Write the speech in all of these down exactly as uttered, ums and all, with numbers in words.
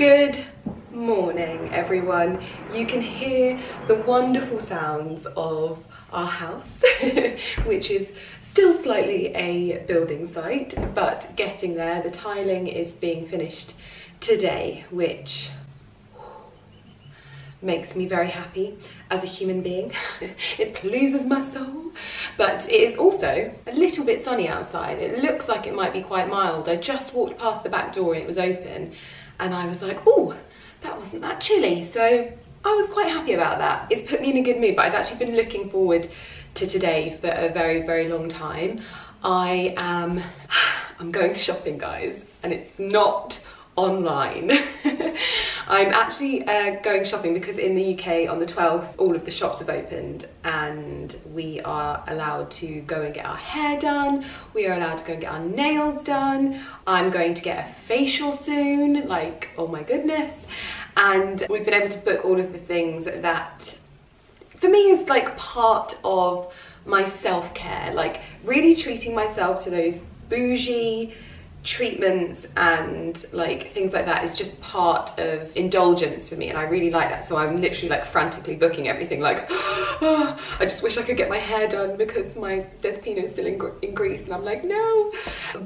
Good morning, everyone. You can hear the wonderful sounds of our house, which is still slightly a building site, but getting there. The tiling is being finished today, which makes me very happy as a human being. It pleases my soul, but it is also a little bit sunny outside. It looks like it might be quite mild. I just walked past the back door and it was open, and I was like, oh, that wasn't that chilly. So I was quite happy about that. It's put me in a good mood, but I've actually been looking forward to today for a very, very long time. I am, I'm going shopping, guys, and it's not online. I'm actually uh, going shopping because in the U K on the twelfth, all of the shops have opened and we are allowed to go and get our hair done. We are allowed to go and get our nails done. I'm going to get a facial soon, like, oh my goodness. And we've been able to book all of the things that for me is like part of my self-care, like really treating myself to those bougie treatments and like things like that is just part of indulgence for me, and I really like that. So I'm literally like frantically booking everything, like oh, I just wish I could get my hair done because my Despino is still in, in Greece, and I'm like no.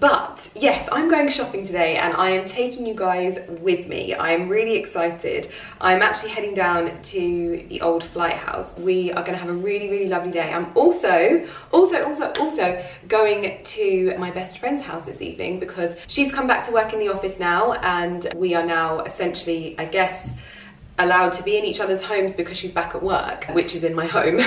But yes, I'm going shopping today and I am taking you guys with me. I'm really excited. I'm actually heading down to the Old Flight House. We are going to have a really really lovely day. I'm also also also also going to my best friend's house this evening because she's come back to work in the office now, and we are now essentially, I guess, allowed to be in each other's homes because she's back at work, which is in my home.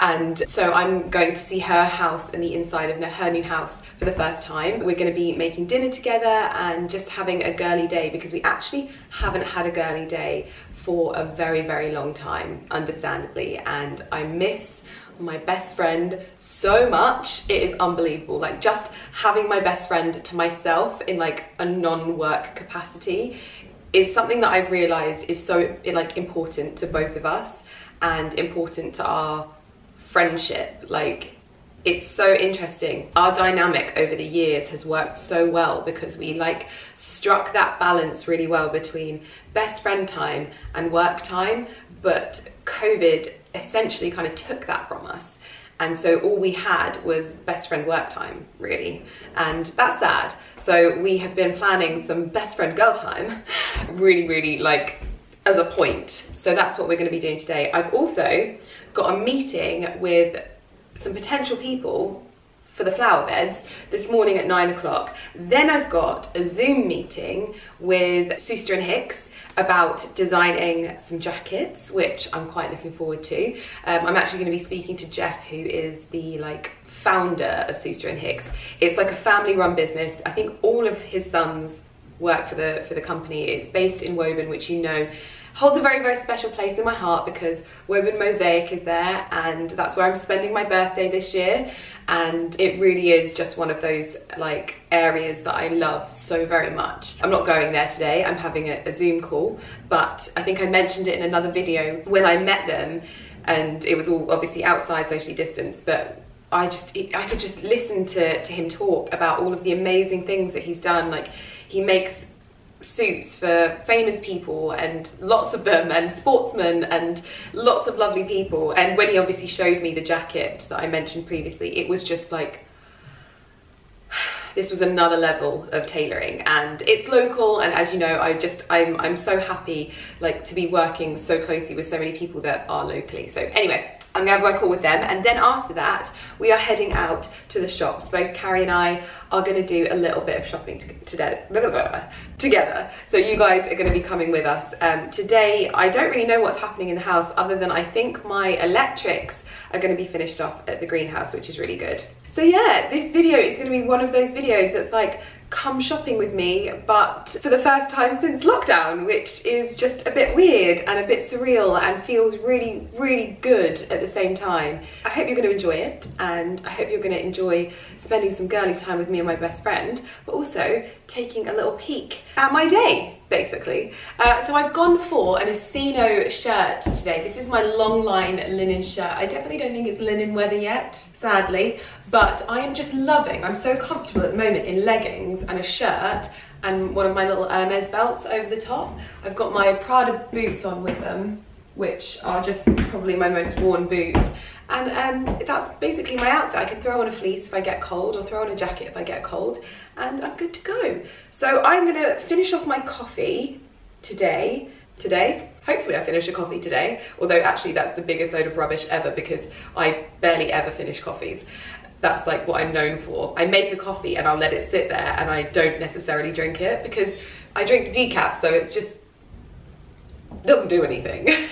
And so I'm going to see her house and the inside of her new house for the first time. We're going to be making dinner together and just having a girly day because we actually haven't had a girly day for a very, very long time, understandably, and I miss my best friend so much. It is unbelievable, like just having my best friend to myself in like a non-work capacity is something that I've realized is so like important to both of us and important to our friendship. Like it's so interesting, our dynamic over the years has worked so well because we like struck that balance really well between best friend time and work time, but COVID essentially kind of took that from us, and so all we had was best friend work time really, and that's sad. So we have been planning some best friend girl time really really like as a point, so that's what we're going to be doing today. I've also got a meeting with some potential people for the flower beds this morning at nine o'clock. Then I've got a Zoom meeting with Suster and Hicks about designing some jackets, which I'm quite looking forward to. Um, I'm actually going to be speaking to Jeff, who is the like founder of Suster and Hicks. It's like a family-run business. I think all of his sons work for the for the company. It's based in Woburn, which you know holds a very, very special place in my heart because Woburn Mosaic is there, and that's where I'm spending my birthday this year. And it really is just one of those like areas that I love so very much. I'm not going there today, I'm having a, a Zoom call, but I think I mentioned it in another video when I met them, and it was all obviously outside socially distanced, but I just, I could just listen to, to him talk about all of the amazing things that he's done. Like he makes suits for famous people and lots of them, and sportsmen and lots of lovely people. And when he obviously showed me the jacket that I mentioned previously, it was just like, this was another level of tailoring, and it's local. And as you know, I just, I'm, I'm so happy like to be working so closely with so many people that are locally. So anyway, I'm gonna have a call with them, and then after that we are heading out to the shops. Both Carrie and I are gonna do a little bit of shopping together, so you guys are gonna be coming with us. Um, today I don't really know what's happening in the house other than I think my electrics are gonna be finished off at the greenhouse, which is really good. So yeah, this video is gonna be one of those videos that's like come shopping with me, but for the first time since lockdown, which is just a bit weird and a bit surreal and feels really really good at the same time. I hope you're going to enjoy it, and I hope you're going to enjoy spending some girly time with me and my best friend, but also taking a little peek at my day. basically. Uh, so I've gone for an Asino shirt today. This is my long line linen shirt. I definitely don't think it's linen weather yet, sadly, but I am just loving, I'm so comfortable at the moment in leggings and a shirt and one of my little Hermes belts over the top. I've got my Prada boots on with them, which are just probably my most worn boots. And um, that's basically my outfit. I can throw on a fleece if I get cold, or throw on a jacket if I get cold, and I'm good to go. So I'm gonna finish off my coffee today. Today? Hopefully I finish a coffee today, although actually that's the biggest load of rubbish ever because I barely ever finish coffees. That's like what I'm known for. I make a coffee and I'll let it sit there and I don't necessarily drink it because I drink decaf, so it's just, doesn't do anything.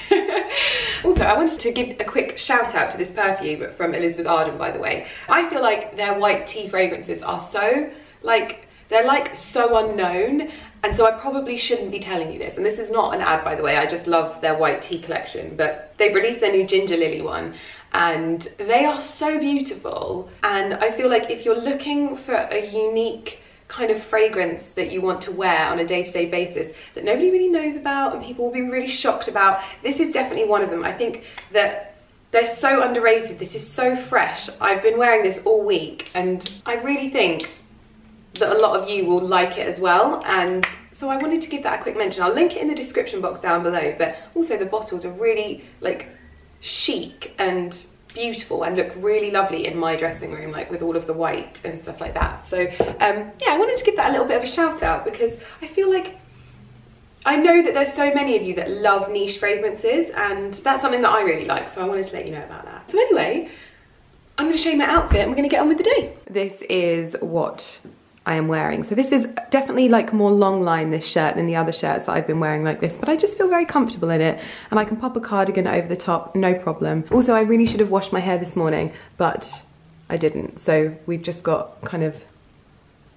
Also, I wanted to give a quick shout out to this perfume from Elizabeth Arden, by the way. I feel like their white tea fragrances are so, like, they're like so unknown, and so I probably shouldn't be telling you this, and this is not an ad, by the way, I just love their white tea collection, but they've released their new Ginger Lily one, and they are so beautiful, and I feel like if you're looking for a unique kind of fragrance that you want to wear on a day-to-day basis that nobody really knows about and people will be really shocked about, this is definitely one of them. I think that they're so underrated. This is so fresh. I've been wearing this all week and I really think that a lot of you will like it as well, and so I wanted to give that a quick mention. I'll link it in the description box down below, but also the bottles are really like chic and beautiful and look really lovely in my dressing room, like with all of the white and stuff like that. So um yeah, I wanted to give that a little bit of a shout out because I feel like I know that there's so many of you that love niche fragrances, and that's something that I really like, so I wanted to let you know about that. So anyway, I'm going to show you my outfit and we're going to get on with the day. This is what I am wearing. So this is definitely like more long line, this shirt, than the other shirts that I've been wearing like this, but I just feel very comfortable in it and I can pop a cardigan over the top, no problem. Also, I really should have washed my hair this morning, but I didn't. So we've just got kind of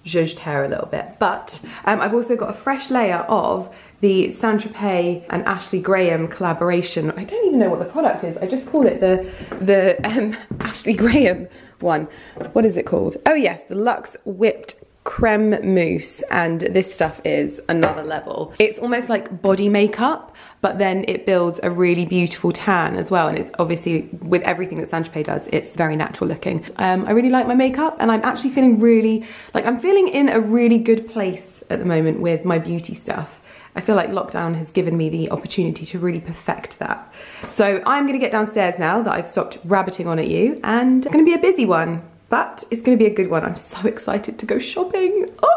zhuzhed hair a little bit. But um, I've also got a fresh layer of the Saint-Tropez and Ashley Graham collaboration. I don't even know what the product is. I just call it the, the um, Ashley Graham one. What is it called? Oh yes, the Luxe Whipped Creme mousse, and this stuff is another level. It's almost like body makeup, but then it builds a really beautiful tan as well, and it's obviously, with everything that Saint-Tropez does, it's very natural looking. Um, I really like my makeup, and I'm actually feeling really, like I'm feeling in a really good place at the moment with my beauty stuff. I feel like lockdown has given me the opportunity to really perfect that. So I'm gonna get downstairs now that I've stopped rabbiting on at you, and it's gonna be a busy one. But it's gonna be a good one. I'm so excited to go shopping. Oh!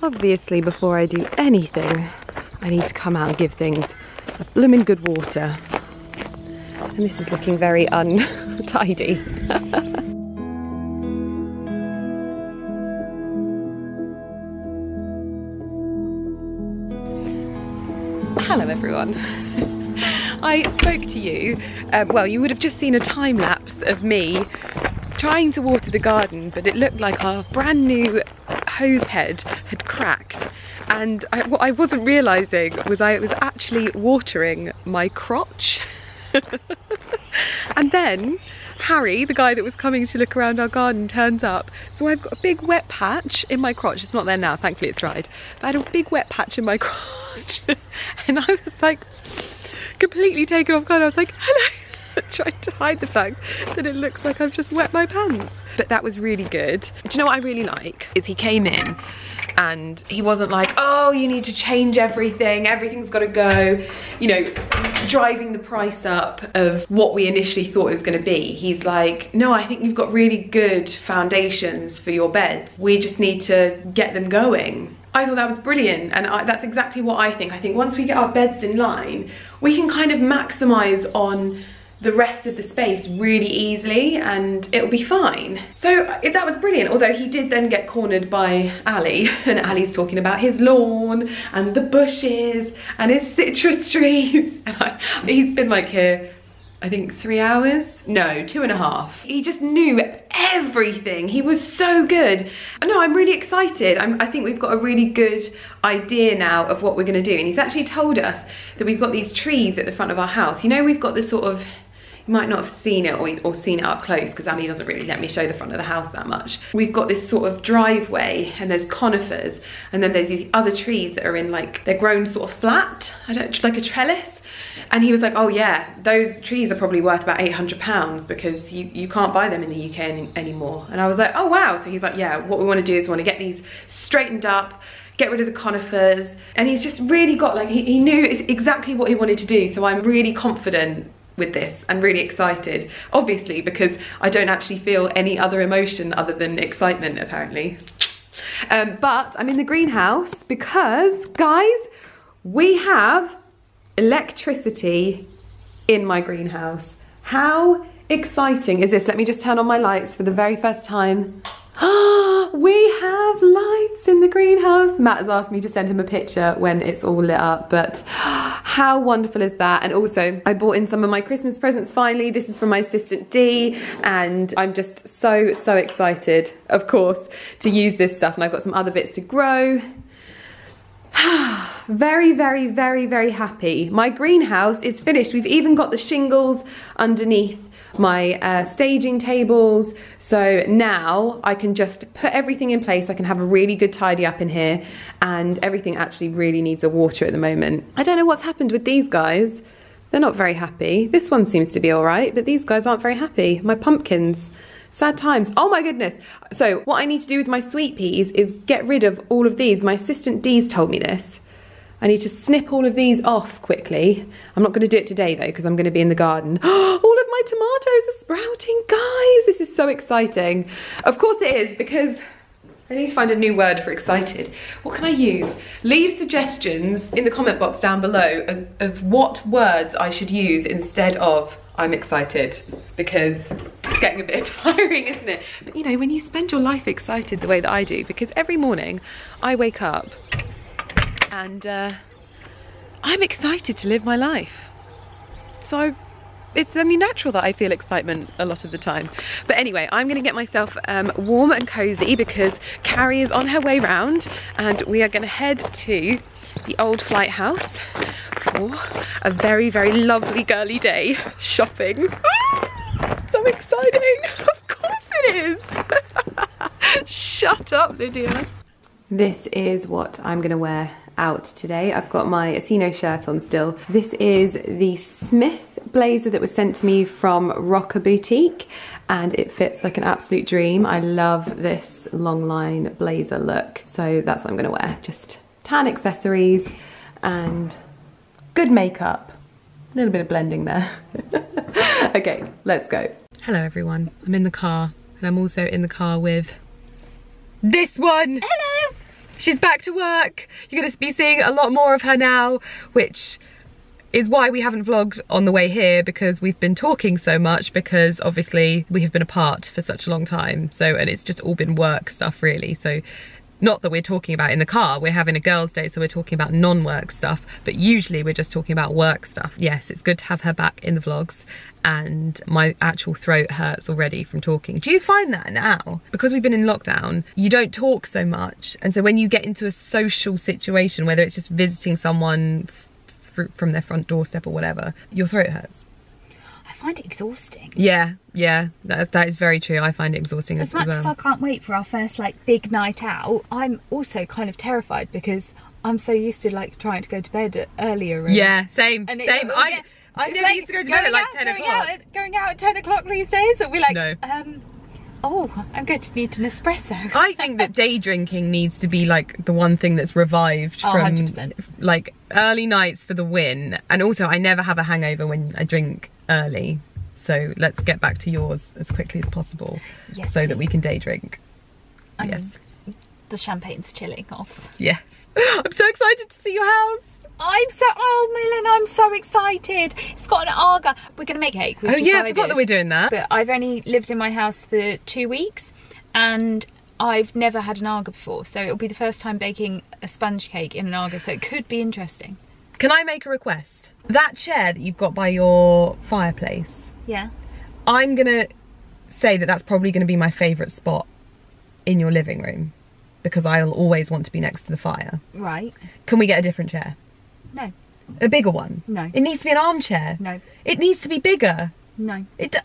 Obviously, before I do anything, I need to come out and give things a bloomin' good water. And this is looking very untidy. Hello, everyone. I spoke to you, um, well, you would have just seen a time lapse of me trying to water the garden, but it looked like our brand new hose head had cracked, and I, what I wasn't realising was I was actually watering my crotch. And then Harry, the guy that was coming to look around our garden, turns up, so I've got a big wet patch in my crotch. It's not there now, thankfully it's dried, but I had a big wet patch in my crotch. And I was like completely taken off guard. I was like, hello. Trying to hide the fact that it looks like I've just wet my pants. But that was really good. Do you know what I really like? Is he came in and he wasn't like, oh, you need to change everything, everything's gotta go, you know, driving the price up of what we initially thought it was gonna be. He's like, no, I think you've got really good foundations for your beds. We just need to get them going. I thought that was brilliant, and I, that's exactly what I think. I think once we get our beds in line, we can kind of maximize on the rest of the space really easily, and it'll be fine. So that was brilliant, although he did then get cornered by Ali, and Ali's talking about his lawn and the bushes and his citrus trees. And I, he's been like here, I think three hours? No, two and a half. He just knew everything. He was so good. No, I'm really excited. I'm, I think we've got a really good idea now of what we're gonna do. And he's actually told us that we've got these trees at the front of our house. You know, we've got this sort of, might not have seen it or, or seen it up close because Annie doesn't really let me show the front of the house that much. We've got this sort of driveway and there's conifers and then there's these other trees that are in like, they're grown sort of flat, I don't, like a trellis. And he was like, oh yeah, those trees are probably worth about eight hundred pounds because you, you can't buy them in the U K any, anymore. And I was like, oh wow. So he's like, yeah, what we want to do is we want to get these straightened up, get rid of the conifers. And he's just really got like, he, he knew exactly what he wanted to do. So I'm really confident with this and really excited, obviously, because I don't actually feel any other emotion other than excitement apparently. Um, but I'm in the greenhouse because guys, we have electricity in my greenhouse. How exciting is this? Let me just turn on my lights for the very first time. Ah, we have lights in the greenhouse. Matt has asked me to send him a picture when it's all lit up, but how wonderful is that? And also, I bought in some of my Christmas presents finally. This is from my assistant Dee, and I'm just so, so excited, of course, to use this stuff. And I've got some other bits to grow. Very, very, very, very happy. My greenhouse is finished. We've even got the shingles underneath my uh, staging tables, so now I can just put everything in place. I can have a really good tidy up in here, and everything actually really needs a water at the moment. I don't know what's happened with these guys. They're not very happy. This one seems to be all right, but these guys aren't very happy. My pumpkins. Sad times. Oh my goodness. So what I need to do with my sweet peas is get rid of all of these. My assistant Dee's told me this. I need to snip all of these off quickly. I'm not going to do it today though, because I'm going to be in the garden. All of my tomatoes are sprouting, guys. This is so exciting. Of course it is, because I need to find a new word for excited. What can I use? Leave suggestions in the comment box down below of, of what words I should use instead of I'm excited, because it's getting a bit tiring, isn't it? But you know, when you spend your life excited the way that I do, because every morning I wake up and uh, I'm excited to live my life. So I, it's only natural that I feel excitement a lot of the time. But anyway, I'm gonna get myself um, warm and cozy because Carrie is on her way round and we are gonna head to the Old Flight House for a very, very lovely girly day shopping. Ah, so exciting, of course it is. Shut up, Lydia. This is what I'm gonna wear out today. I've got my Decenio shirt on still. This is the Smith blazer that was sent to me from Rocker Boutique, and it fits like an absolute dream. I love this long line blazer look. So that's what I'm gonna wear. Just tan accessories and good makeup. A little bit of blending there. Okay, let's go. Hello everyone, I'm in the car, and I'm also in the car with this one. Hello! She's back to work. You're gonna be seeing a lot more of her now, which is why we haven't vlogged on the way here, because we've been talking so much, because obviously we have been apart for such a long time. So, and it's just all been work stuff really. So not that we're talking about in the car, we're having a girls' day, so we're talking about non-work stuff, but usually we're just talking about work stuff. Yes, it's good to have her back in the vlogs, and my actual throat hurts already from talking. Do you find that now? Because we've been in lockdown, you don't talk so much, and so when you get into a social situation, whether it's just visiting someone from their front doorstep or whatever, your throat hurts. I find it exhausting. Yeah, yeah, that, that is very true. I find it exhausting as, as much well. As I can't wait for our first like big night out, I'm also kind of terrified because I'm so used to like trying to go to bed earlier. Really. Yeah, same, and it, same. It, I, yeah, I never like used to go to bed at like out, ten o'clock. Going, going out at ten o'clock these days, it'll be like, no. um, oh, I'm going to need an espresso. I think that day drinking needs to be like the one thing that's revived oh, from one hundred percent. Like early nights for the win. And also I never have a hangover when I drink early. So let's get back to yours as quickly as possible, yes, so please. That we can day drink. Um, yes. The champagne's chilling off. Yes. I'm so excited to see your house. I'm so, oh Millen, I'm so excited. It's got an Arga. We're going to make cake. We've oh yeah, I forgot that we're doing that. But I've only lived in my house for two weeks and I've never had an Arga before. So it'll be the first time baking a sponge cake in an Arga. So it could be interesting. Can I make a request? That chair that you've got by your fireplace. Yeah. I'm going to say that that's probably going to be my favourite spot in your living room because I'll always want to be next to the fire. Right. Can we get a different chair? No. A bigger one? No. It needs to be an armchair? No. It needs to be bigger? No. It does.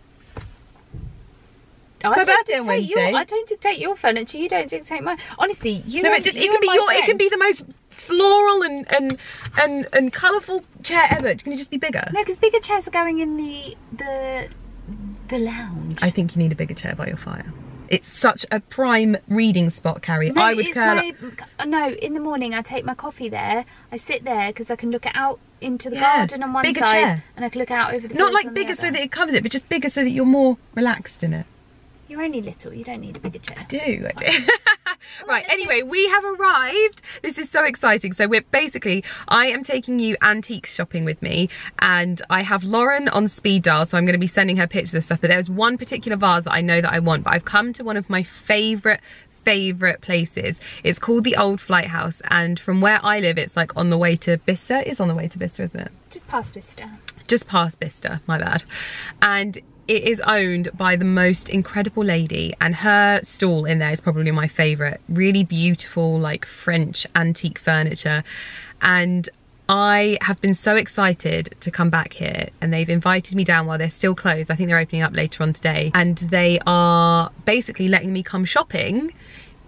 It's my birthday on Wednesday. Your, I don't dictate your furniture. You don't dictate mine. Honestly, you. No, but just it can be your. Friend. It can be the most floral and and and and colourful chair ever. Can it just be bigger? No, because bigger chairs are going in the the the lounge. I think you need a bigger chair by your fire. It's such a prime reading spot, Carrie. No, I would curl my, no, in the morning I take my coffee there. I sit there because I can look out into the yeah, garden on one side chair. And I can look out over the. Not like on bigger the so that it covers it, but just bigger so that you're more relaxed in it. You're only little, you don't need a bigger chair. I do, I do. Right, anyway, we have arrived. This is so exciting. So we're basically, I am taking you antiques shopping with me, and I have Lauren on speed dial, so I'm gonna be sending her pictures of stuff, but there's one particular vase that I know that I want, but I've come to one of my favorite, favorite places. It's called the Old Flight House, and from where I live, it's like on the way to Bicester. It's on the way to Bicester, isn't it? Just past Bicester. Just past Bicester, my bad. And it is owned by the most incredible lady, and her stall in there is probably my favourite. Really beautiful, like French antique furniture. And I have been so excited to come back here, and they've invited me down while they're still closed. I think they're opening up later on today. And they are basically letting me come shopping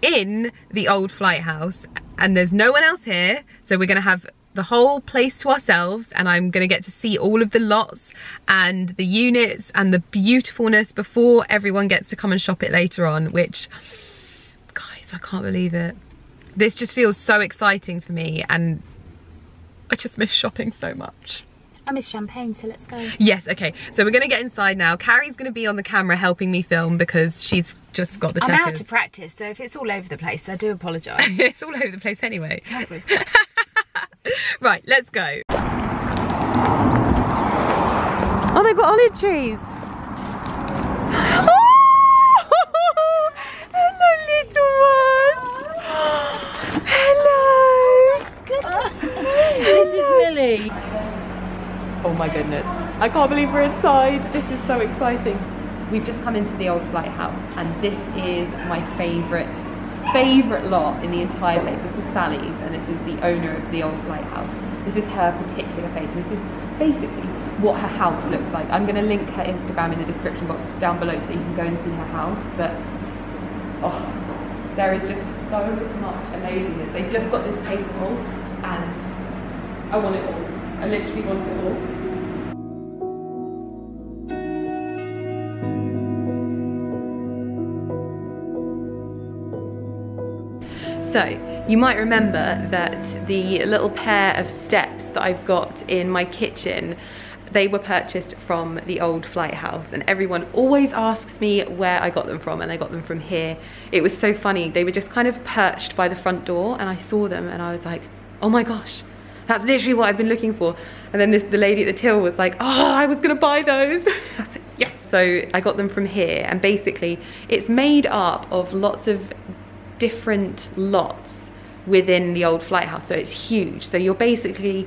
in the Old Flight House, and there's no one else here. So we're gonna have the whole place to ourselves, and I'm gonna get to see all of the lots and the units and the beautifulness before everyone gets to come and shop it later on, which, guys, I can't believe it. This just feels so exciting for me, and I just miss shopping so much. I miss champagne, so let's go. Yes, okay, so we're gonna get inside now. Carrie's gonna be on the camera helping me film because she's just got the checkers. I'm out to practice, so if it's all over the place, I do apologise. It's all over the place anyway. Right, let's go. Oh, they've got olive trees. Oh, hello, little one. Hello. Oh, goodness. Hello. This is Millie. Oh my goodness. I can't believe we're inside. This is so exciting. We've just come into the Old Flight House, and this is my favourite favourite lot in the entire place. This is Sally's, and this is the owner of the Old Flight House. This is her particular place, and this is basically what her house looks like. I'm going to link her Instagram in the description box down below so you can go and see her house, but oh, there is just so much amazingness. They've just got this table and I want it all. I literally want it all. So, you might remember that the little pair of steps that I've got in my kitchen, they were purchased from the Old Flight House, and everyone always asks me where I got them from, and I got them from here. It was so funny, they were just kind of perched by the front door, and I saw them and I was like, oh my gosh, that's literally what I've been looking for. And then this, the lady at the till was like, oh, I was gonna buy those. I was like, yes. So I got them from here, and basically it's made up of lots of different lots within the Old Flight House, so it's huge. So you're basically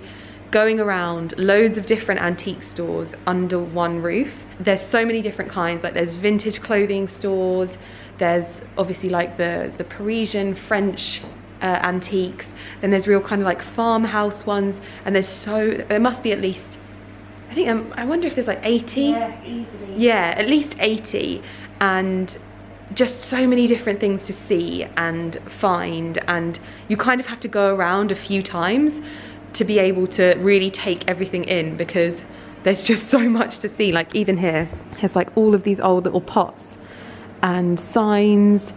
going around loads of different antique stores under one roof. There's so many different kinds, like there's vintage clothing stores, there's obviously like the the Parisian French uh, antiques, then there's real kind of like farmhouse ones, and there's so there must be at least I think um, I wonder if there's like eighty. Yeah, easily. Yeah, at least eighty, and just so many different things to see and find, and you kind of have to go around a few times to be able to really take everything in, because there's just so much to see. Like even here, there's like all of these old little pots and signs,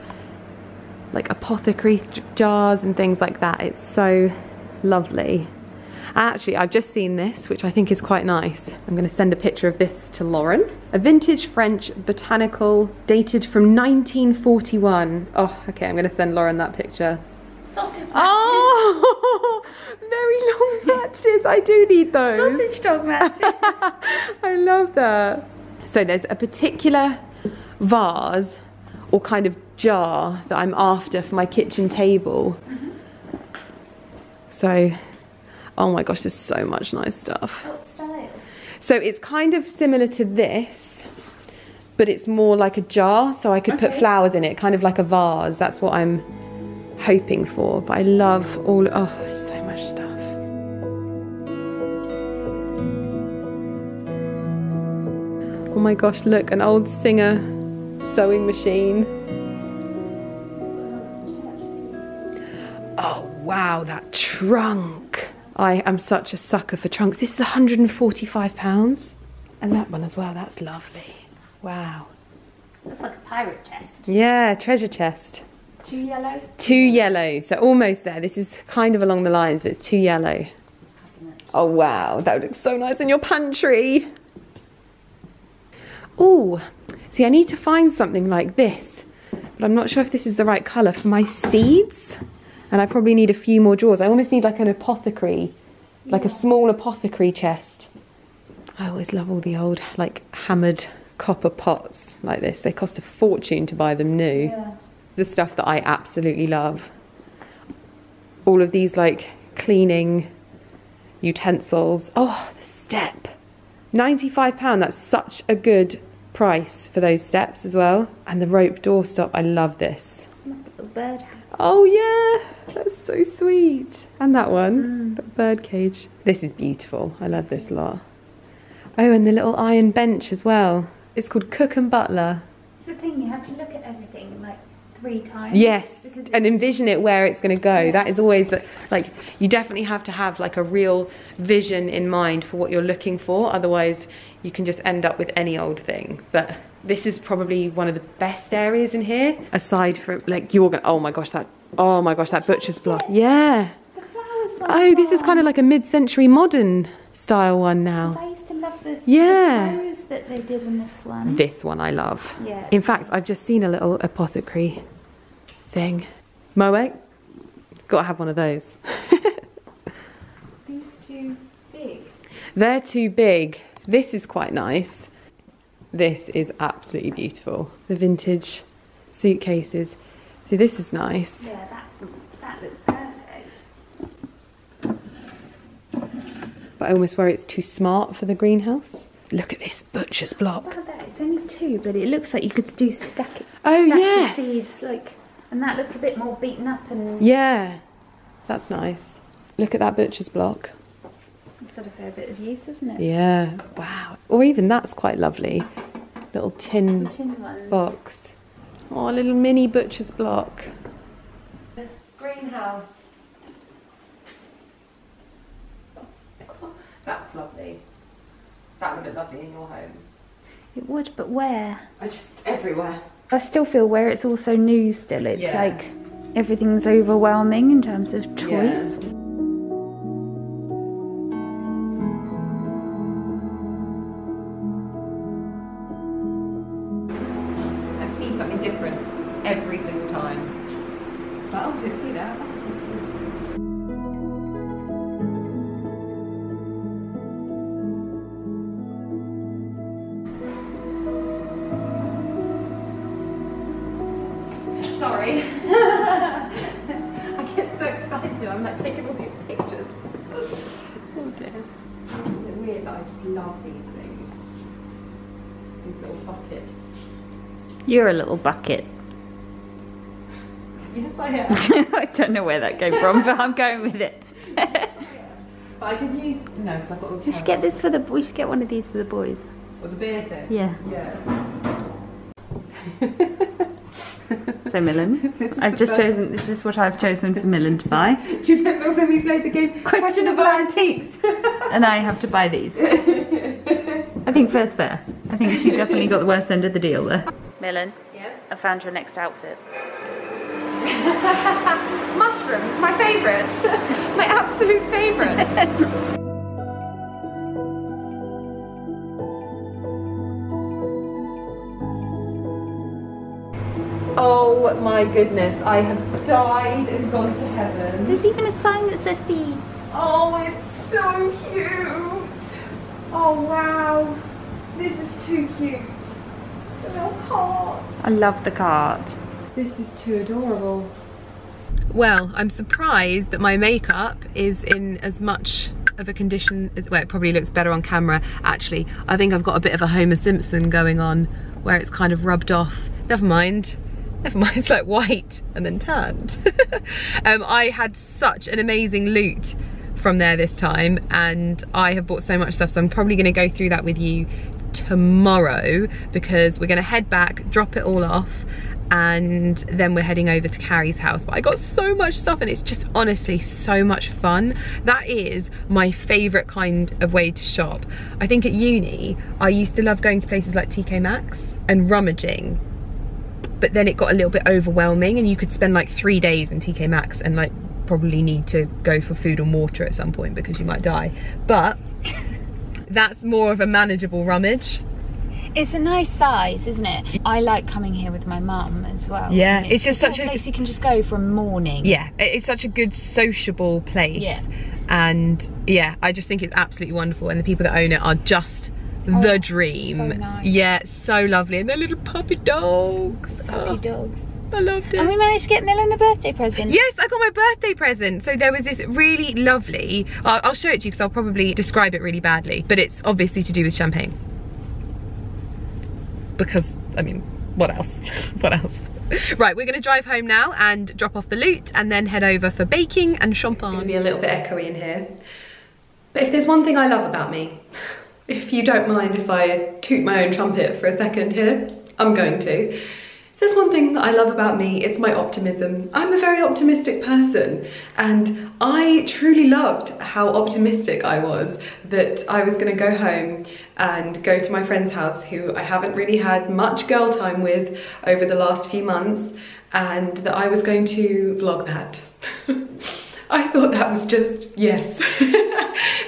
like apothecary jars and things like that. It's so lovely. Actually, I've just seen this, which I think is quite nice. I'm going to send a picture of this to Lauren. A vintage French botanical dated from nineteen forty-one. Oh, okay, I'm going to send Lauren that picture. Sausage matches. Oh, very long matches. I do need those. Sausage dog matches. I love that. So there's a particular vase or kind of jar that I'm after for my kitchen table. Mm-hmm. So... oh my gosh, there's so much nice stuff. What style? So it's kind of similar to this, but it's more like a jar, so I could okay. put flowers in it, kind of like a vase. That's what I'm hoping for, but I love all, oh, there's so much stuff. Oh my gosh, look, an old Singer sewing machine. Oh wow, that trunk. I am such a sucker for trunks. This is one hundred and forty-five pounds. And that one as well, that's lovely. Wow. That's like a pirate chest. Yeah, treasure chest. Two yellow? Two yellow, so almost there. This is kind of along the lines, but it's two yellow. Oh wow, that would look so nice in your pantry. Oh, see, I need to find something like this, but I'm not sure if this is the right colour for my seeds. And I probably need a few more drawers. I almost need like an apothecary, like yeah. a small apothecary chest. I always love all the old, like, hammered copper pots like this. They cost a fortune to buy them new. Yeah. The stuff that I absolutely love. All of these, like, cleaning utensils. Oh, the step. ninety-five pounds, that's such a good price for those steps as well. And the rope doorstop, I love this. Little bird. Oh yeah, that's so sweet. And that one, mm. bird cage. This is beautiful, I love this a lot. Oh, and the little iron bench as well. It's called Cook and Butler. It's the thing, you have to look at everything like three times. Yes, and envision it where it's going to go. Yeah. That is always the, like, you definitely have to have like a real vision in mind for what you're looking for. Otherwise, you can just end up with any old thing. But this is probably one of the best areas in here. Aside from, like, you're gonna, oh my gosh, that, oh my gosh, that butcher's block. Yeah. The flowers like Oh, this that. is kind of like a mid-century modern style one now. I used to love the, yeah. the flowers that they did in this one. This one I love. Yeah. In fact, I've just seen a little apothecary thing. Moe, gotta have one of those. These too big. They're too big. This is quite nice. This is absolutely beautiful. The vintage suitcases. See, this is nice. Yeah, that's, that looks perfect. But I almost worry it's too smart for the greenhouse. Look at this butcher's block. Look at that. It's only two, but it looks like you could do stack it. Oh, stack yes. Seeds, like, and that looks a bit more beaten up. And yeah, that's nice. Look at that butcher's block. It's sort of a bit of use, isn't it? Yeah. Wow. Or even that's quite lovely. Little tin, tin box. Oh, a little mini butcher's block. Greenhouse. That's lovely. That would look lovely in your home. It would, but where? I just, everywhere. I still feel where it's all so new still. It's yeah. like everything's overwhelming in terms of choice. Yeah. Sorry, I get so excited, I'm like taking all these pictures. Oh dear. It's weird that I just love these things. These little buckets. You're a little bucket. Yes I am. I don't know where that came from, but I'm going with it. Yes, I but I could use, no, because I've got all the We should get this for the, we should get one of these for the boys. Or the beer thing? Yeah. Yeah. So Millen, I've just chosen, this is what I've chosen for Millen to buy. Do you remember when we played the game Questionable Antiques? And I have to buy these. I think fair's fair. I think she definitely got the worst end of the deal there. Millen, yes? I found your next outfit. Mushrooms, my favourite. My absolute favourite. Oh my goodness, I have died and gone to heaven. There's even a sign that says seeds. Oh, it's so cute. Oh wow, this is too cute. The little cart. I love the cart. This is too adorable. Well, I'm surprised that my makeup is in as much of a condition as, well, it probably looks better on camera. Actually, I think I've got a bit of a Homer Simpson going on where it's kind of rubbed off. Never mind. Never mind, it's like white and then tanned. um, I had such an amazing loot from there this time, and I have bought so much stuff, so I'm probably gonna go through that with you tomorrow because we're gonna head back, drop it all off, and then we're heading over to Carrie's house. But I got so much stuff and it's just honestly so much fun. That is my favorite kind of way to shop. I think at uni, I used to love going to places like T K Maxx and rummaging, but then it got a little bit overwhelming and you could spend like three days in T K Maxx and like probably need to go for food and water at some point because you might die. But that's more of a manageable rummage. It's a nice size, isn't it? I like coming here with my mum as well. Yeah, it's, it's just such a place you can just go for a morning. Yeah, it's such a good sociable place. Yeah. And yeah, I just think it's absolutely wonderful, and the people that own it are just oh, the dream. So nice. Yeah, so lovely, and they're little puppy dogs. Puppy oh. dogs. I loved it. And we managed to get Millen a birthday present. Yes, I got my birthday present. So there was this really lovely, I'll, I'll show it to you because I'll probably describe it really badly, but it's obviously to do with champagne. Because, I mean, what else? What else? Right, we're going to drive home now and drop off the loot and then head over for baking and champagne. It's going to be a little bit echoey in here. But if there's one thing I love about me, if you don't mind if I toot my own trumpet for a second here, I'm going to. There's one thing that I love about me, it's my optimism. I'm a very optimistic person, and I truly loved how optimistic I was that I was going to go home and go to my friend's house, who I haven't really had much girl time with over the last few months, and that I was going to vlog that. I thought that was just yes,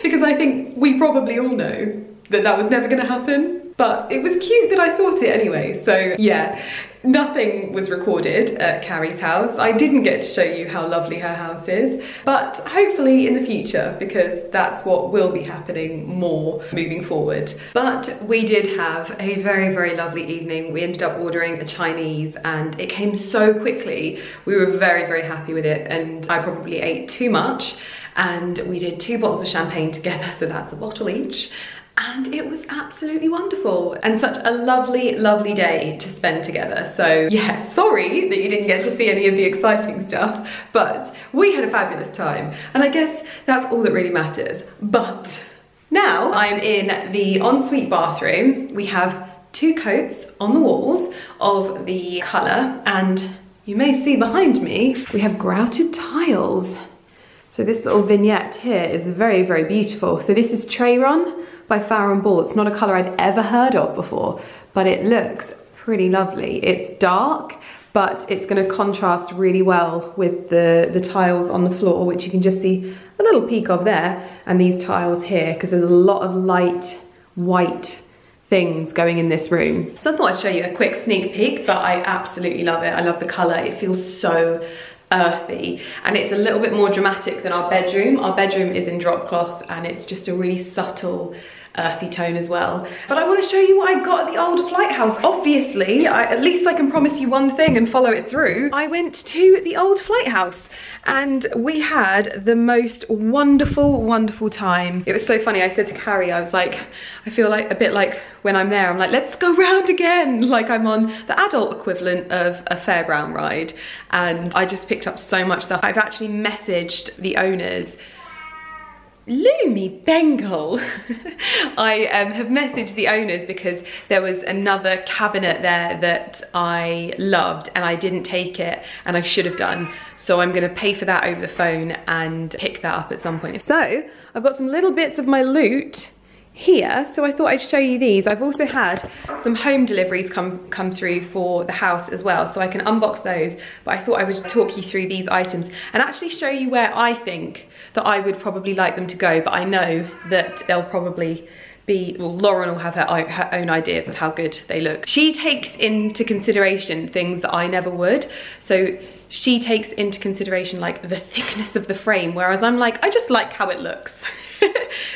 because I think we probably all know that that was never going to happen. But it was cute that I thought it anyway, so yeah. Nothing was recorded at Carrie's house. I didn't get to show you how lovely her house is, but hopefully in the future, because that's what will be happening more moving forward. But we did have a very, very lovely evening. We ended up ordering a Chinese and it came so quickly. We were very, very happy with it, and I probably ate too much, and we did two bottles of champagne together, so that's a bottle each. And it was absolutely wonderful, and such a lovely, lovely day to spend together. So yeah, sorry that you didn't get to see any of the exciting stuff, but we had a fabulous time. And I guess that's all that really matters. But now I'm in the ensuite bathroom. We have two coats on the walls of the colour, and you may see behind me, we have grouted tiles. So this little vignette here is very, very beautiful. So this is Trayron by Farron Ball. It's not a colour I'd ever heard of before, but it looks pretty lovely. It's dark, but it's going to contrast really well with the, the tiles on the floor, which you can just see a little peek of there, and these tiles here, because there's a lot of light white things going in this room. So I thought I'd show you a quick sneak peek, but I absolutely love it. I love the colour. It feels so earthy, and it's a little bit more dramatic than our bedroom. Our bedroom is in drop cloth, and it's just a really subtle earthy tone as well. But I want to show you what I got at the Old Flight House. Obviously, I, at least I can promise you one thing and follow it through. I went to the Old Flight House and we had the most wonderful, wonderful time. It was so funny. I said to Carrie, I was like, I feel like a bit like when I'm there, I'm like, let's go round again. Like I'm on the adult equivalent of a fairground ride. And I just picked up so much stuff. I've actually messaged the owners. Lumi Bengal. I um, have messaged the owners because there was another cabinet there that I loved and I didn't take it and I should have done. So I'm going to pay for that over the phone and pick that up at some point. So I've got some little bits of my loot here, so I thought I'd show you these. I've also had some home deliveries come come through for the house as well, so I can unbox those, but I thought I would talk you through these items and actually show you where I think that I would probably like them to go, but I know that they'll probably be, well, Lauren will have her own, her own ideas of how good they look. She takes into consideration things that I never would, so she takes into consideration like the thickness of the frame, whereas I'm like, I just like how it looks.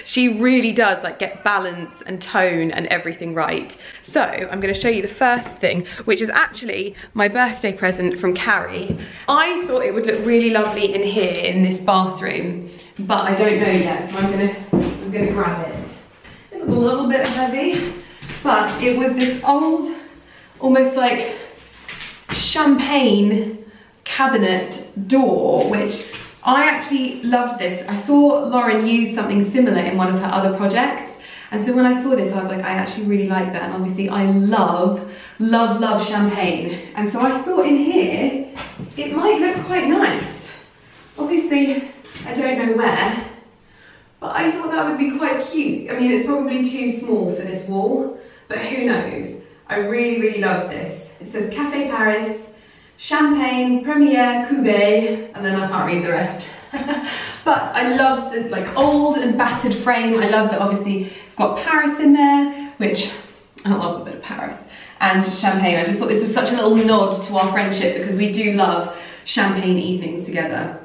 She really does like get balance and tone and everything right. So I'm going to show you the first thing, which is actually my birthday present from Carrie. I thought it would look really lovely in here in this bathroom, but I don't know yet, so I'm going to I'm going to grab it. It was a little bit heavy, but it was this old, almost like champagne cabinet door, which I actually loved this. I saw Lauren use something similar in one of her other projects And so when I saw this, I was like, I actually really like that. And obviously I love, love, love champagne. And so I thought in here, it might look quite nice. Obviously, I don't know where, but I thought that would be quite cute. I mean, it's probably too small for this wall, but who knows? I really, really loved this. It says Café Paris, Champagne, Premier, Cuvée, and then I can't read the rest. But I loved the like old and battered frame. I love that obviously it's got Paris in there, which I love a bit of Paris, and champagne. I just thought this was such a little nod to our friendship because we do love champagne evenings together.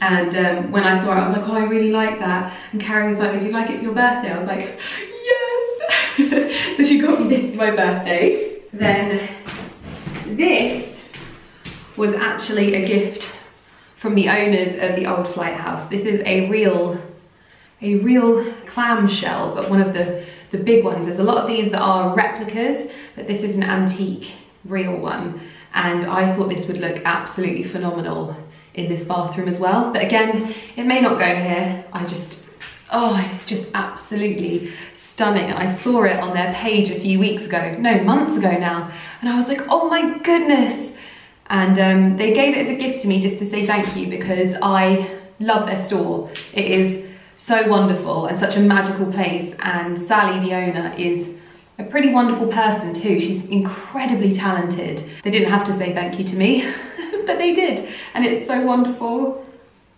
And um, when I saw it, I was like, oh, I really like that. And Carrie was like, would you like it for your birthday? I was like, yes! So she got me this for my birthday. Then this was actually a gift from the owners of the Old Flight House. This is a real, a real clamshell, but one of the, the big ones. There's a lot of these that are replicas, but this is an antique, real one. And I thought this would look absolutely phenomenal in this bathroom as well. But again, it may not go here. I just, oh, it's just absolutely stunning. I saw it on their page a few weeks ago, no, months ago now. And I was like, oh my goodness. And um, they gave it as a gift to me just to say thank you because I love their store. It is so wonderful and such a magical place. And Sally, the owner, is a pretty wonderful person too. She's incredibly talented. They didn't have to say thank you to me, but they did. And it's so wonderful.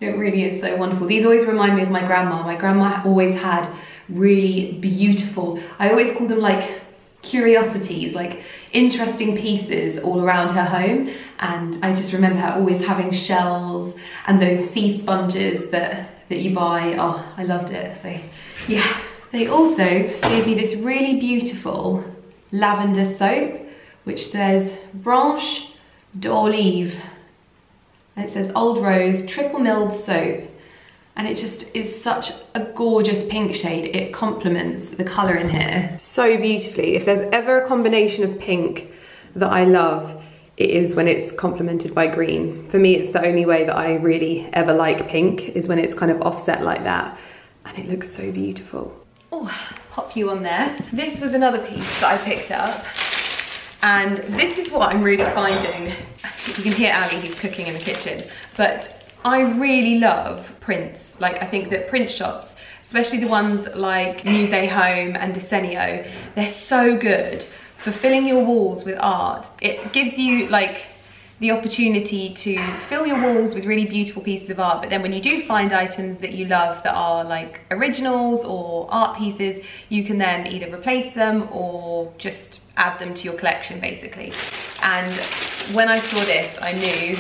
It really is so wonderful. These always remind me of my grandma. My grandma always had really beautiful, I always call them like curiosities, like interesting pieces all around her home. And I just remember her always having shells and those sea sponges that, that you buy. Oh, I loved it. So yeah. They also gave me this really beautiful lavender soap, which says Branche d'Olive. It says Old Rose Triple Milled Soap. And it just is such a gorgeous pink shade. It complements the color in here so beautifully. If there's ever a combination of pink that I love, it is when it's complemented by green. For me, it's the only way that I really ever like pink is when it's kind of offset like that. And it looks so beautiful. Oh, pop you on there. This was another piece that I picked up. And this is what I'm really finding. You can hear Ali, he's cooking in the kitchen. But I really love prints. Like I think that print shops, especially the ones like Muse Home and Decenio, they're so good for filling your walls with art. It gives you like the opportunity to fill your walls with really beautiful pieces of art, but then when you do find items that you love that are like originals or art pieces, you can then either replace them or just add them to your collection basically. And when I saw this, I knew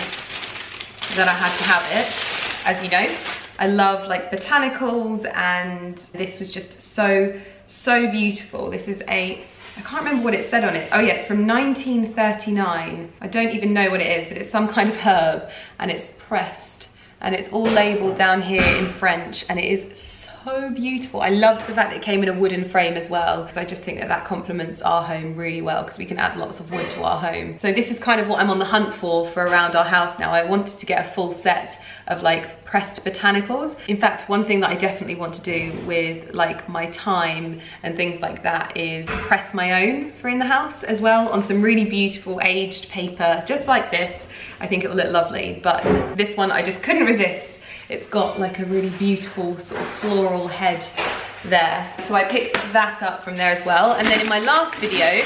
that I had to have it, as you know. I love like botanicals, and this was just so, so beautiful. This is a, I can't remember what it said on it. Oh yeah, it's from nineteen thirty-nine. I don't even know what it is, but it's some kind of herb, and it's pressed, and it's all labeled down here in French, and it is so beautiful. I loved the fact that it came in a wooden frame as well, because I just think that that complements our home really well, because we can add lots of wood to our home. So this is kind of what I'm on the hunt for for around our house now. I wanted to get a full set of like pressed botanicals. In fact, one thing that I definitely want to do with like my thyme and things like that is press my own for in the house as well on some really beautiful aged paper, just like this. I think it will look lovely, but this one I just couldn't resist. It's got like a really beautiful sort of floral head there. So I picked that up from there as well. And then in my last video,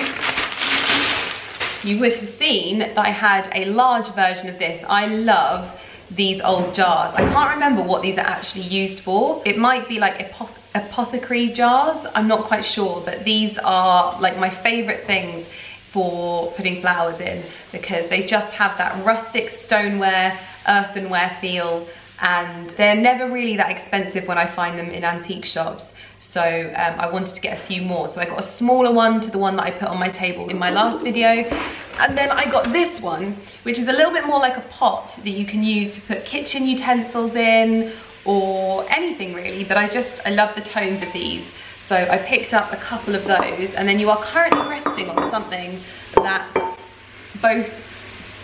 you would have seen that I had a large version of this. I love these old jars. I can't remember what these are actually used for. It might be like apoth apothecary jars. I'm not quite sure, but these are like my favorite things for putting flowers in because they just have that rustic stoneware, earthenware feel, and they're never really that expensive when I find them in antique shops. So um, I wanted to get a few more. So I got a smaller one to the one that I put on my table in my last video. And then I got this one, which is a little bit more like a pot that you can use to put kitchen utensils in or anything really, but I just, I love the tones of these. So I picked up a couple of those, and then you are currently resting on something that both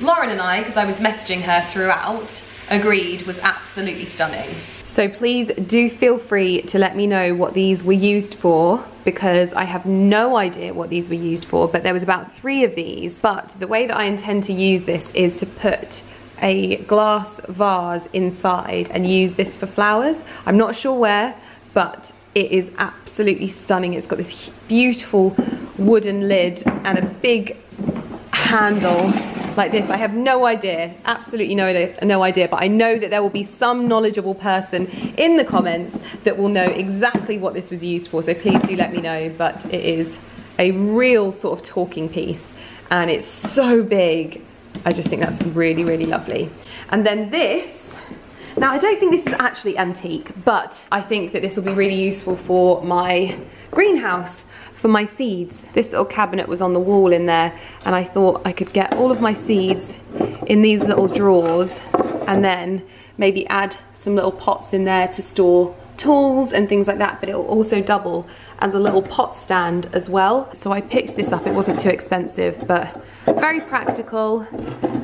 Lauren and I, because I was messaging her throughout, agreed was absolutely stunning. So please do feel free to let me know what these were used for, because I have no idea what these were used for, but there was about three of these. But the way that I intend to use this is to put a glass vase inside and use this for flowers. I'm not sure where, but it is absolutely stunning. It's got this beautiful wooden lid and a big handle like this. I have no idea, absolutely no, no idea, but I know that there will be some knowledgeable person in the comments that will know exactly what this was used for, so please do let me know. But it is a real sort of talking piece, and it's so big. I just think that's really, really lovely. And then this, now I don't think this is actually antique, but I think that this will be really useful for my greenhouse, for my seeds. This little cabinet was on the wall in there, and I thought I could get all of my seeds in these little drawers and then maybe add some little pots in there to store tools and things like that, but it will also double as a little pot stand as well. So I picked this up, it wasn't too expensive, but very practical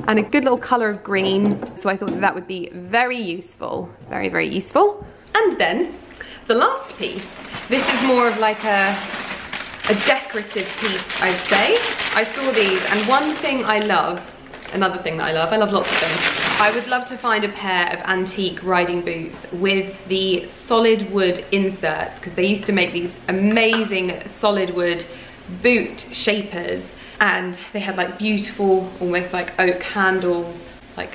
and a good little colour of green. So I thought that, that would be very useful, very, very useful. And then the last piece, this is more of like a a decorative piece, I'd say. I saw these, and one thing I love, another thing that I love, I love lots of things. I would love to find a pair of antique riding boots with the solid wood inserts, because they used to make these amazing solid wood boot shapers, and they had like beautiful, almost like oak handles, like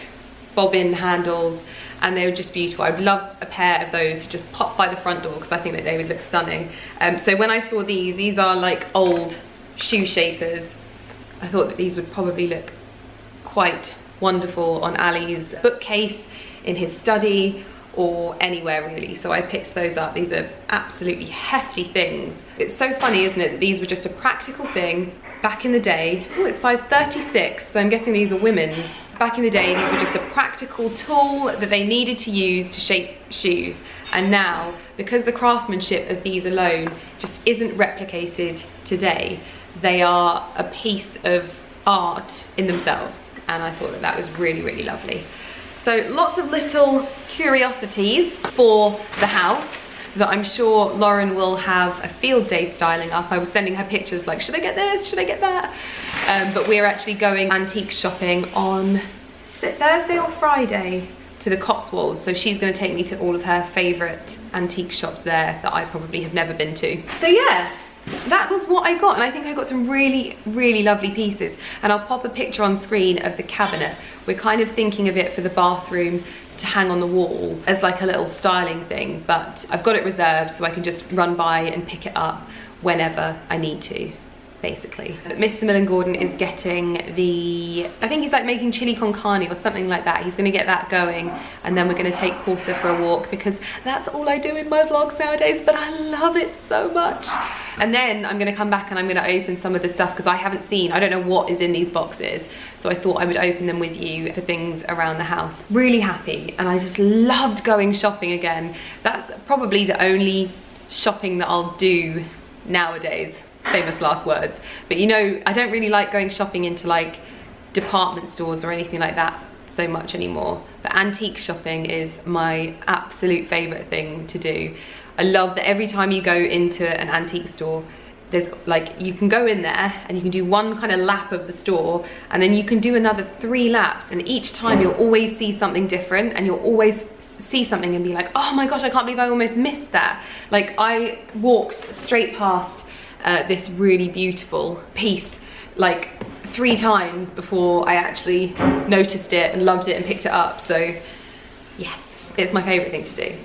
bobbin handles, and they were just beautiful. I'd love a pair of those to just pop by the front door, because I think that they would look stunning. Um, so when I saw these, these are like old shoe shapers. I thought that these would probably look quite wonderful on Ali's bookcase, in his study, or anywhere really. So I picked those up. These are absolutely hefty things. It's so funny, isn't it, that these were just a practical thing back in the day. Oh, it's size thirty-six, so I'm guessing these are women's. Back in the day, these were just a practical tool that they needed to use to shape shoes. And now, because the craftsmanship of these alone just isn't replicated today, they are a piece of art in themselves. And I thought that that was really, really lovely. So lots of little curiosities for the house that I'm sure Lauren will have a field day styling up. I was sending her pictures like, should I get this, should I get that? Um, but we're actually going antique shopping on, is it Thursday or Friday, to the Cotswolds. So she's gonna take me to all of her favorite antique shops there that I probably have never been to. So yeah, that was what I got, and I think I got some really, really lovely pieces. And I'll pop a picture on screen of the cabinet. We're kind of thinking of it for the bathroom to hang on the wall as like a little styling thing, but I've got it reserved so I can just run by and pick it up whenever I need to, basically. But Mister Millen Gordon is getting the, I think he's like making chili con carne or something like that. He's gonna get that going, and then we're gonna take Porter for a walk, because that's all I do in my vlogs nowadays, but I love it so much. And then I'm gonna come back and I'm gonna open some of the stuff, because I haven't seen, I don't know what is in these boxes. So I thought I would open them with you for things around the house. Really happy, and I just loved going shopping again. That's probably the only shopping that I'll do nowadays. Famous last words. But you know, I don't really like going shopping into like department stores or anything like that so much anymore. But antique shopping is my absolute favorite thing to do. I love that every time you go into an antique store, there's like, you can go in there and you can do one kind of lap of the store, and then you can do another three laps, and each time you'll always see something different, and you'll always see something and be like, oh my gosh, I can't believe I almost missed that. Like, I walked straight past Uh, this really beautiful piece like three times before I actually noticed it and loved it and picked it up. So yes, it's my favorite thing to do.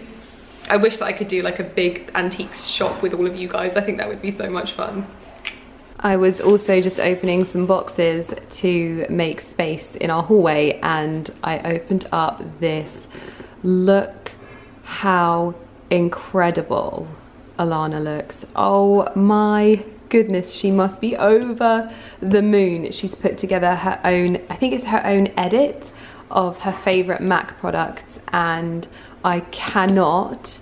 I wish that I could do like a big antiques shop with all of you guys. I think that would be so much fun. I was also just opening some boxes to make space in our hallway, and I opened up this. Look how incredible Alana looks. Oh my goodness, she must be over the moon. She's put together her own, I think it's her own edit of her favorite MAC products, and I cannot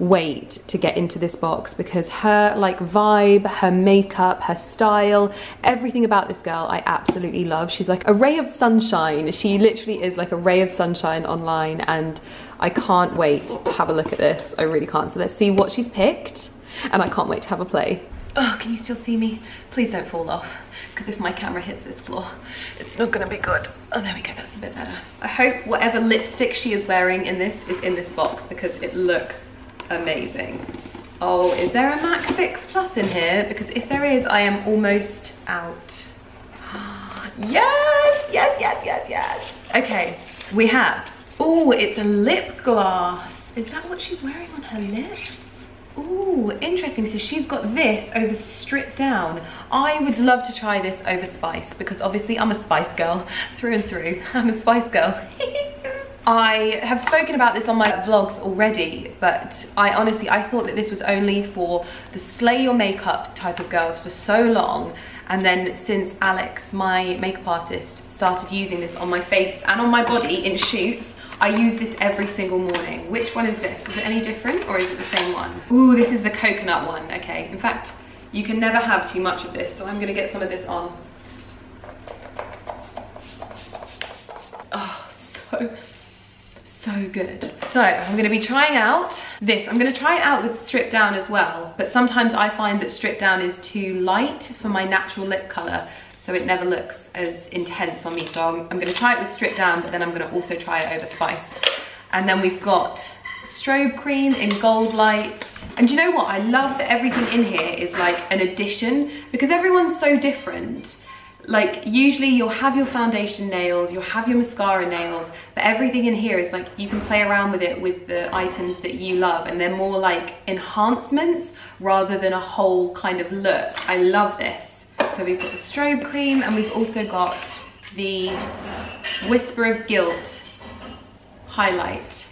wait to get into this box, because her like vibe, her makeup, her style, everything about this girl I absolutely love. She's like a ray of sunshine. She literally is like a ray of sunshine online, and I can't wait to have a look at this. I really can't. So let's see what she's picked, and I can't wait to have a play. Oh, can you still see me? Please don't fall off, because if my camera hits this floor, it's not gonna be good. Oh, there we go, that's a bit better. I hope whatever lipstick she is wearing in this is in this box, because it looks amazing. Oh, is there a MAC Fix Plus in here? Because if there is, I am almost out. Yes, yes, yes, yes, yes. Okay, we have, oh, it's a lip gloss. Is that what she's wearing on her lips? Ooh, interesting. So she's got this over stripped down. I would love to try this over Spice, because obviously I'm a Spice girl through and through. I'm a Spice girl. I have spoken about this on my vlogs already, but I honestly, I thought that this was only for the slay your makeup type of girls for so long. And then since Alex, my makeup artist, started using this on my face and on my body in shoots, I use this every single morning. Which one is this? Is it any different, or is it the same one? Ooh, this is the coconut one. Okay, in fact, you can never have too much of this, so I'm gonna get some of this on. Oh, so, so good. So I'm gonna be trying out this. I'm gonna try it out with stripped down as well, but sometimes I find that stripped down is too light for my natural lip color, so it never looks as intense on me. So I'm, I'm gonna try it with stripped down, but then I'm gonna also try it over Spice. And then we've got strobe cream in Gold Light. And you know what? I love that everything in here is like an addition, because everyone's so different. Like usually you'll have your foundation nailed, you'll have your mascara nailed, but everything in here is like, you can play around with it with the items that you love, and they're more like enhancements rather than a whole kind of look. I love this. So we've got the strobe cream, and we've also got the Whisper of Guilt highlight,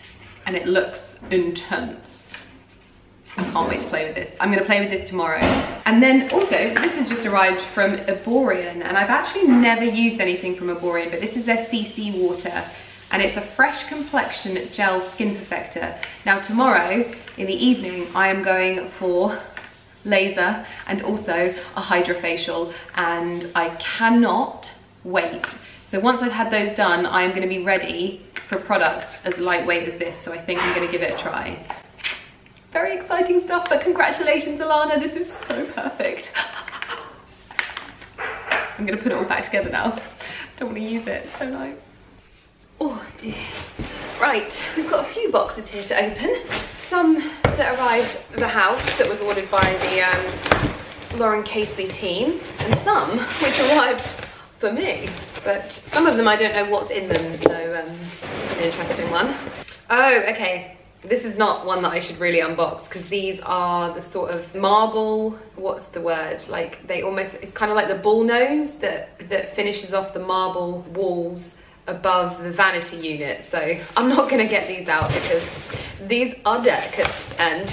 and it looks intense. I can't wait to play with this. I'm gonna play with this tomorrow. And then also, this has just arrived from Erborian, and I've actually never used anything from Erborian, but this is their C C water, and it's a fresh complexion gel skin perfector. Now tomorrow in the evening, I am going for laser and also a hydrofacial, and I cannot wait. So once I've had those done, I'm going to be ready for products as lightweight as this, so I think I'm going to give it a try. Very exciting stuff, but congratulations, Alana, this is so perfect. I'm going to put it all back together now. Don't want to use it, so no. Oh dear. Right, we've got a few boxes here to open. Some that arrived at the house that was ordered by the um, Lauren Casey team, and some which arrived for me. But some of them I don't know what's in them, so um, it's an interesting one. Oh, okay. This is not one that I should really unbox, because these are the sort of marble, what's the word? Like they almost, it's kind of like the bull nose that, that finishes off the marble walls above the vanity unit. So I'm not gonna get these out, because these are delicate and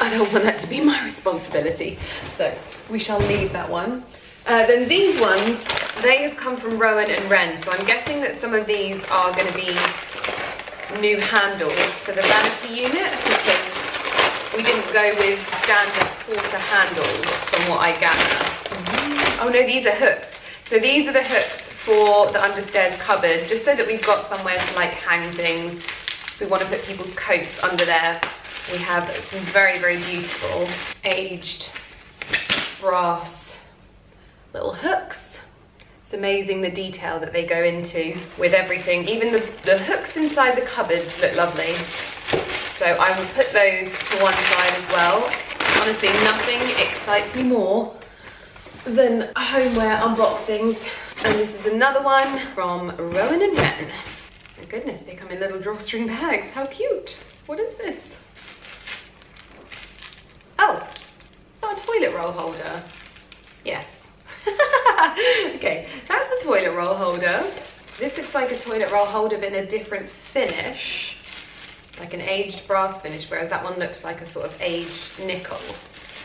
I don't want that to be my responsibility. So we shall leave that one. Uh, then these ones, they have come from Rowan and Wren. So I'm guessing that some of these are gonna be new handles for the vanity unit, because we didn't go with standard quarter handles from what I gather. Mm-hmm. Oh no, these are hooks. So these are the hooks for the understairs cupboard, just so that we've got somewhere to like hang things. We want to put people's coats under there. We have some very, very beautiful aged brass little hooks. It's amazing the detail that they go into with everything. Even the, the hooks inside the cupboards look lovely. So I will put those to one side as well. Honestly, nothing excites me more than homeware unboxings. And this is another one from Rowan and Wren. Goodness, they come in little drawstring bags. How cute. What is this? Oh, it's not a toilet roll holder. Yes. Okay, that's a toilet roll holder. This looks like a toilet roll holder, but in a different finish, like an aged brass finish, whereas that one looks like a sort of aged nickel.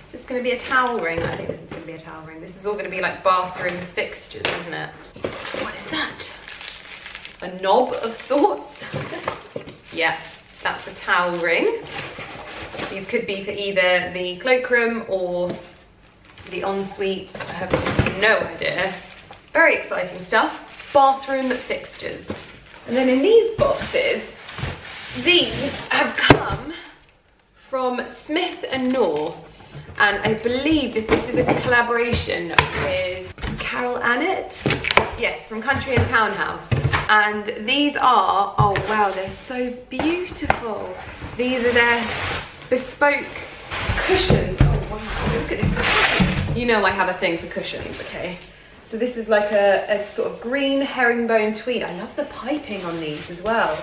Is this going to be a towel ring? I think this is going to be a towel ring. This is all going to be like bathroom fixtures, isn't it? What is that? A knob of sorts. Yeah, that's a towel ring. These could be for either the cloakroom or the ensuite. I have no idea. Very exciting stuff. Bathroom fixtures. And then in these boxes, These have come from Smith and Noor, and I believe that this is a collaboration with Carol Annett. Yes, from Country and Town House. And these are, oh wow, they're so beautiful. These are their bespoke cushions. Oh wow, look at this. You know I have a thing for cushions, okay? So this is like a, a sort of green herringbone tweed. I love the piping on these as well.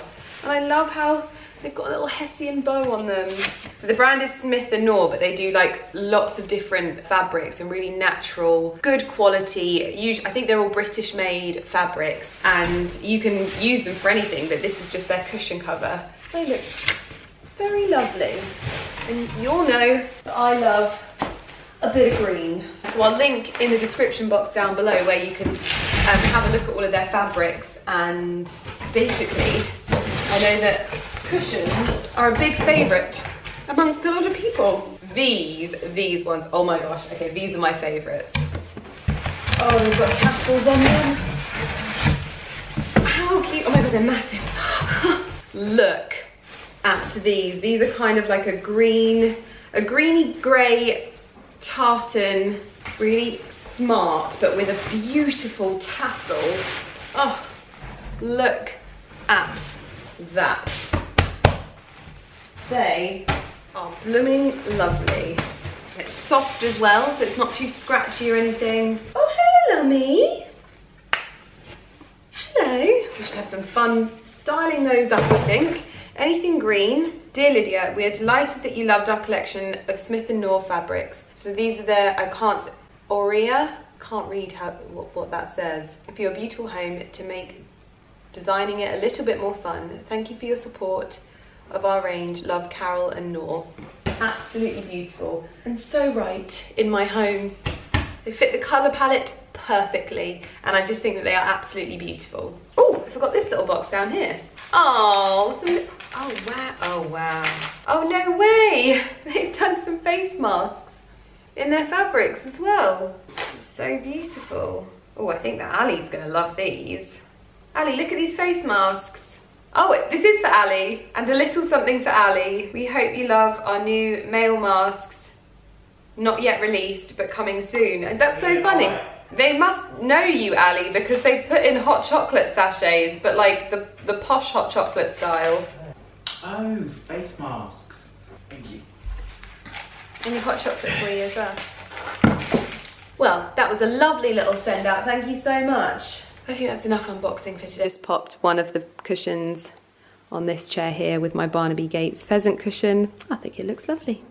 And I love how they've got a little Hessian bow on them. So the brand is Smith and Noor, but they do like lots of different fabrics and really natural, good quality. I think they're all British made fabrics, and you can use them for anything, but this is just their cushion cover. They look very lovely. And you all know that I love a bit of green. So I'll link in the description box down below where you can um, have a look at all of their fabrics. And basically, I know that cushions are a big favourite amongst a lot of people. These, these ones, oh my gosh, okay, these are my favourites. Oh, they've got tassels on them. How cute, oh my god, they're massive. Look at these. These are kind of like a green, a greeny grey tartan, really smart, but with a beautiful tassel. Oh, look at that. They are blooming lovely. It's soft as well, so it's not too scratchy or anything. Oh, hello, Lummy. Hello. We should have some fun styling those up, I think. Anything green. Dear Lydia, we are delighted that you loved our collection of Smith and Noor fabrics. So these are the, I can't, Aurea? Can't read how, what, what that says. For your beautiful home to make designing it a little bit more fun. Thank you for your support of our range. Love, Carol and Noor. Absolutely beautiful and so right in my home. They fit the colour palette perfectly, and I just think that they are absolutely beautiful. Oh, I forgot this little box down here. Oh, some, oh wow, oh wow. Oh no way, they've done some face masks in their fabrics as well. So beautiful. Oh, I think that Ali's gonna love these. Ali, look at these face masks. Oh, this is for Ali, and a little something for Ali. We hope you love our new male masks, not yet released, but coming soon. And that's so funny. They must know you, Ali, because they put in hot chocolate sachets, but like the, the posh hot chocolate style. Oh, face masks. Thank you. And your hot chocolate for you as well. Well, that was a lovely little send out. Thank you so much. I think that's enough unboxing for today. Just popped one of the cushions on this chair here with my Barnaby Gates pheasant cushion. I think it looks lovely.